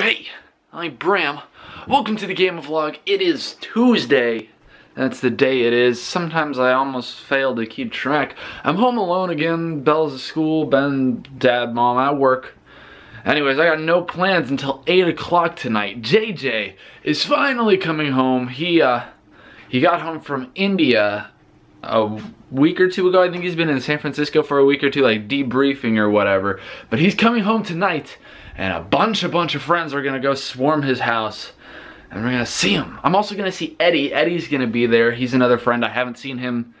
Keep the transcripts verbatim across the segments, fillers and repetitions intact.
Hey, I'm Bram. Welcome to the Gamma Vlog. It is Tuesday. That's the day it is. Sometimes I almost fail to keep track. I'm home alone again. Belle's at school. Ben, Dad, Mom, I work. Anyways, I got no plans until eight o'clock tonight. J J is finally coming home. He, uh, he got home from India a week or two ago. I think he's been in San Francisco for a week or two, like debriefing or whatever. But he's coming home tonight, and a bunch, a bunch of friends are gonna go swarm his house, and we're gonna see him. I'm also gonna see Eddie. Eddie's gonna be there. He's another friend. I haven't seen him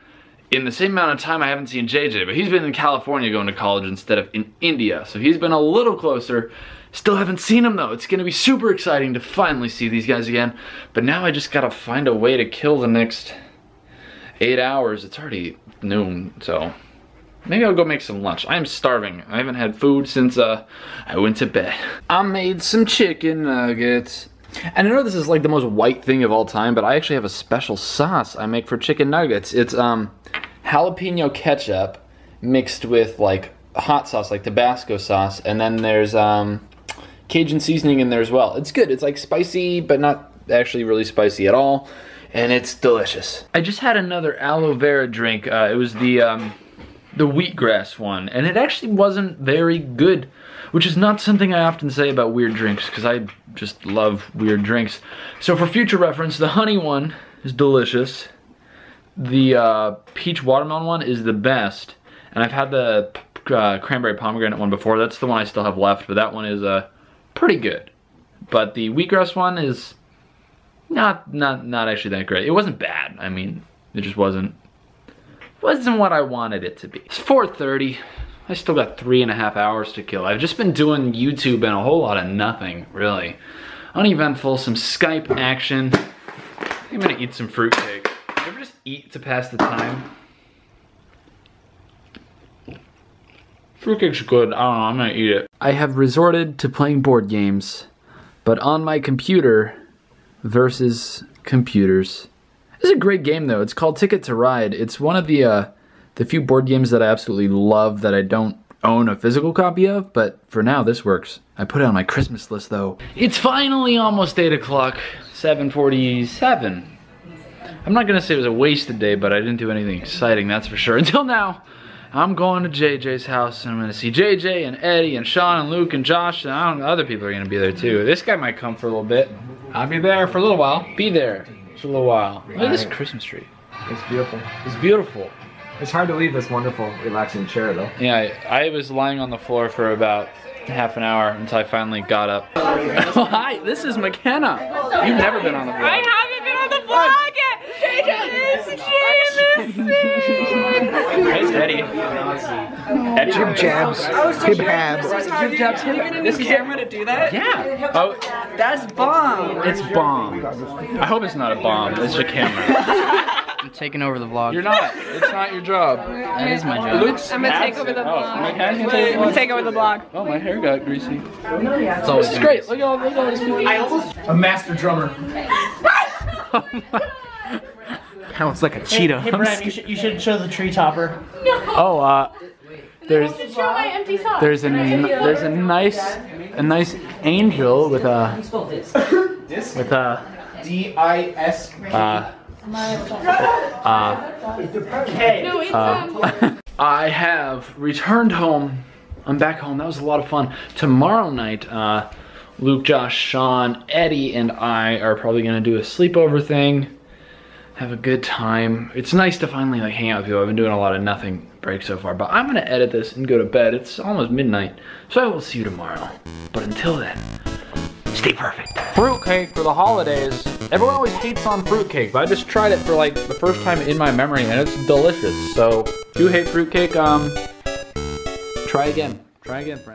in the same amount of time I haven't seen J J, but he's been in California going to college instead of in India, so he's been a little closer. Still haven't seen him though. It's gonna be super exciting to finally see these guys again, but now I just gotta find a way to kill the next eight hours. It's already noon, so maybe I'll go make some lunch. I am starving. I haven't had food since uh, I went to bed. I made some chicken nuggets. And I know this is like the most white thing of all time, but I actually have a special sauce I make for chicken nuggets. It's um, jalapeno ketchup mixed with like hot sauce, like Tabasco sauce, and then there's um, Cajun seasoning in there as well. It's good. It's like spicy, but not actually really spicy at all, and it's delicious. I just had another aloe vera drink. Uh, it was the um, the wheatgrass one, and it actually wasn't very good, which is not something I often say about weird drinks, because I just love weird drinks. So for future reference, the honey one is delicious. The uh, peach watermelon one is the best, and I've had the uh, cranberry pomegranate one before. That's the one I still have left, but that one is uh, pretty good. But the wheatgrass one is not not not actually that great. It wasn't bad. I mean, it just wasn't wasn't what I wanted it to be. It's four thirty. I still got three and a half hours to kill. I've just been doing YouTube and a whole lot of nothing, really. Uneventful, some Skype action. I'm gonna eat some fruitcake. You ever just eat to pass the time? Fruitcake's good. I don't know, I'm gonna eat it. I have resorted to playing board games, but on my computer versus computers. This is a great game though. It's called Ticket to Ride. It's one of the, uh, the few board games that I absolutely love that I don't own a physical copy of, but for now this works. I put it on my Christmas list though. It's finally almost eight o'clock, seven forty-seven. I'm not gonna say it was a wasted day, but I didn't do anything exciting, that's for sure. Until now, I'm going to J J's house, and I'm gonna see J J and Eddie and Sean and Luke and Josh, and I don't know, other people are gonna be there too. This guy might come for a little bit. I'll be there for a little while. Be there for a little while. Look at this Christmas tree. It's beautiful. It's beautiful. It's hard to leave this wonderful, relaxing chair, though. Yeah, I, I was lying on the floor for about half an hour until I finally got up. Oh, hi, this is McKenna. You've never been on the vlog. I haven't been on the vlog yet. J J is Jameson. Hey, Eddie. Eddie. Jib jabs. Hip habs. Jib jabs. This camera to do that? Yeah. Oh, that's bomb. It's bomb. I hope it's not a bomb. It's a camera. I'm taking over the vlog. You're not. It's not your job. That is my job. Luke's I'm gonna take over the vlog. Oh, my gonna take, I'm gonna take over the vlog. Oh, my hair got greasy. It's always this is great. Look at all, look at all this. I almost a master drummer. Pounds like a cheetah. Hey, hey Bram, you should, you should show the tree topper. No. Oh, uh, there's there's a there's a nice a nice angel with a with a D I S. Uh, Uh, okay. uh, I have returned home. I'm back home. That was a lot of fun. Tomorrow night, uh, Luke, Josh, Sean, Eddie, and I are probably gonna do a sleepover thing. Have a good time. It's nice to finally like hang out with people. I've been doing a lot of nothing break so far, but I'm gonna edit this and go to bed. It's almost midnight, so I will see you tomorrow. But until then, stay perfect. Fruitcake for the holidays. Everyone always hates on fruitcake, but I just tried it for like the first time in my memory and it's delicious. So if you hate fruitcake, um, try again. Try again, friend.